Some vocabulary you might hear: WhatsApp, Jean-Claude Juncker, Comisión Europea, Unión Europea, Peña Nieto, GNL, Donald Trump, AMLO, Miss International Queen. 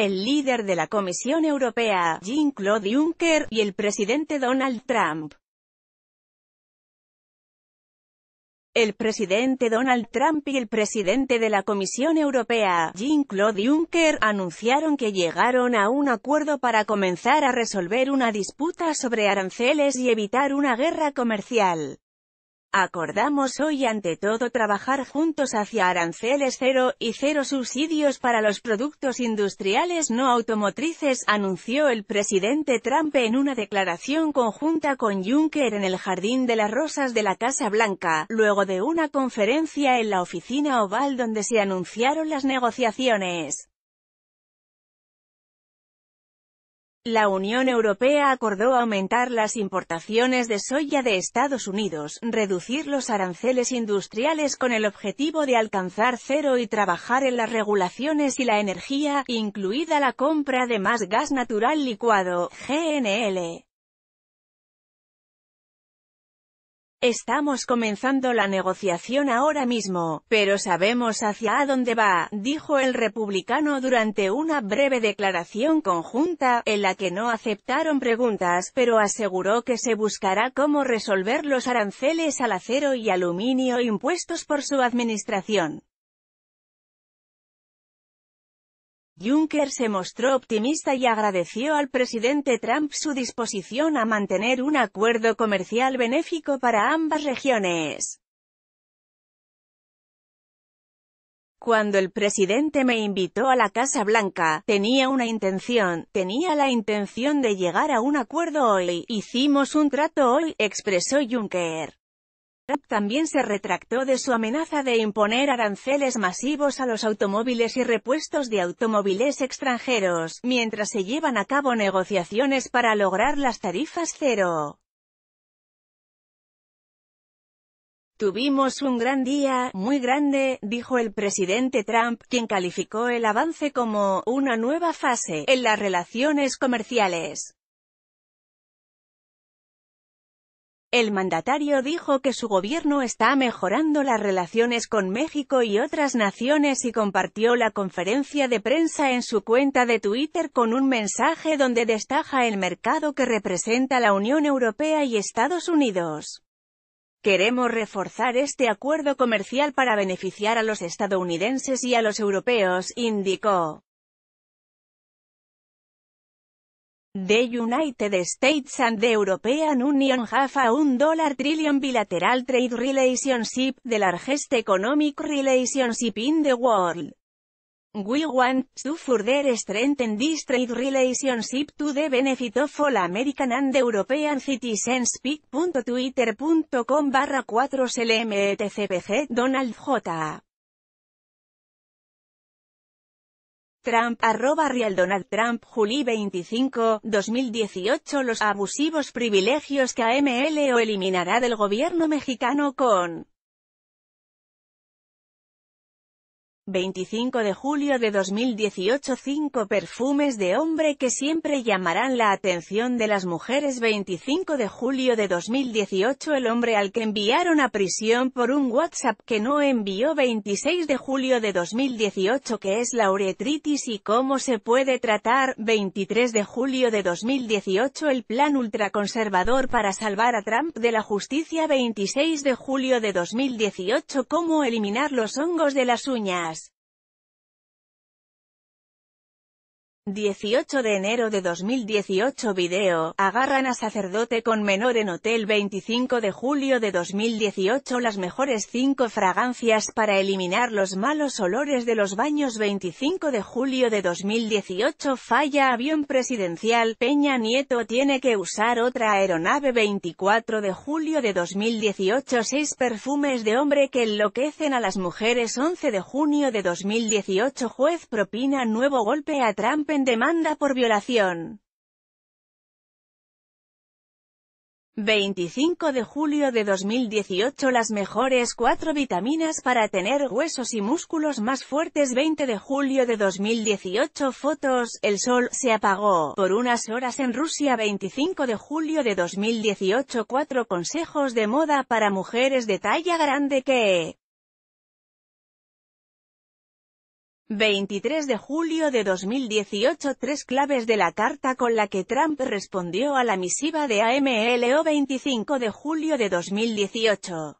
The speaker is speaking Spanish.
el líder de la Comisión Europea, Jean-Claude Juncker, y el presidente Donald Trump. El presidente Donald Trump y el presidente de la Comisión Europea, Jean-Claude Juncker, anunciaron que llegaron a un acuerdo para comenzar a resolver una disputa sobre aranceles y evitar una guerra comercial. Acordamos hoy ante todo trabajar juntos hacia aranceles cero y cero subsidios para los productos industriales no automotrices, anunció el presidente Trump en una declaración conjunta con Juncker en el Jardín de las Rosas de la Casa Blanca, luego de una conferencia en la Oficina Oval donde se anunciaron las negociaciones. La Unión Europea acordó aumentar las importaciones de soya de Estados Unidos, reducir los aranceles industriales con el objetivo de alcanzar cero y trabajar en las regulaciones y la energía, incluida la compra de más gas natural licuado, GNL. Estamos comenzando la negociación ahora mismo, pero sabemos hacia dónde va, dijo el republicano durante una breve declaración conjunta, en la que no aceptaron preguntas, pero aseguró que se buscará cómo resolver los aranceles al acero y aluminio impuestos por su administración. Juncker se mostró optimista y agradeció al presidente Trump su disposición a mantener un acuerdo comercial benéfico para ambas regiones. Cuando el presidente me invitó a la Casa Blanca, tenía la intención de llegar a un acuerdo hoy, hicimos un trato hoy, expresó Juncker. Trump también se retractó de su amenaza de imponer aranceles masivos a los automóviles y repuestos de automóviles extranjeros, mientras se llevan a cabo negociaciones para lograr las tarifas cero. Tuvimos un gran día, muy grande, dijo el presidente Trump, quien calificó el avance como una nueva fase en las relaciones comerciales. El mandatario dijo que su gobierno está mejorando las relaciones con México y otras naciones y compartió la conferencia de prensa en su cuenta de Twitter con un mensaje donde destaca el mercado que representa la Unión Europea y Estados Unidos. Queremos reforzar este acuerdo comercial para beneficiar a los estadounidenses y a los europeos, indicó. The United States and the European Union have a $1 trillion bilateral trade relationship, the largest economic relationship in the world. We want to further strengthen this trade relationship to the benefit of all American and European citizens. pic.twitter.com/4clmtcpg Donald J. Trump, @RealDonaldTrump, July 25, 2018. Los abusivos privilegios que AMLO eliminará del gobierno mexicano con 25 de julio de 2018. 5 perfumes de hombre que siempre llamarán la atención de las mujeres. 25 de julio de 2018. El hombre al que enviaron a prisión por un WhatsApp que no envió. 26 de julio de 2018. ¿Qué es la uretritis y cómo se puede tratar? 23 de julio de 2018. El plan ultraconservador para salvar a Trump de la justicia. 26 de julio de 2018. ¿Cómo eliminar los hongos de las uñas? 18 de enero de 2018. Video, agarran a sacerdote con menor en hotel. 25 de julio de 2018. Las mejores 5 fragancias para eliminar los malos olores de los baños. 25 de julio de 2018. Falla avión presidencial, Peña Nieto tiene que usar otra aeronave. 24 de julio de 2018. 6 perfumes de hombre que enloquecen a las mujeres. 11 de junio de 2018. Juez propina nuevo golpe a Trump en demanda por violación. 25 de julio de 2018. Las mejores 4 vitaminas para tener huesos y músculos más fuertes. 20 de julio de 2018. Fotos, el sol se apagó por unas horas en Rusia. 25 de julio de 2018. 4 consejos de moda para mujeres de talla grande que 23 de julio de 2018 Tres claves de la carta con la que Trump respondió a la misiva de AMLO. 25 de julio de 2018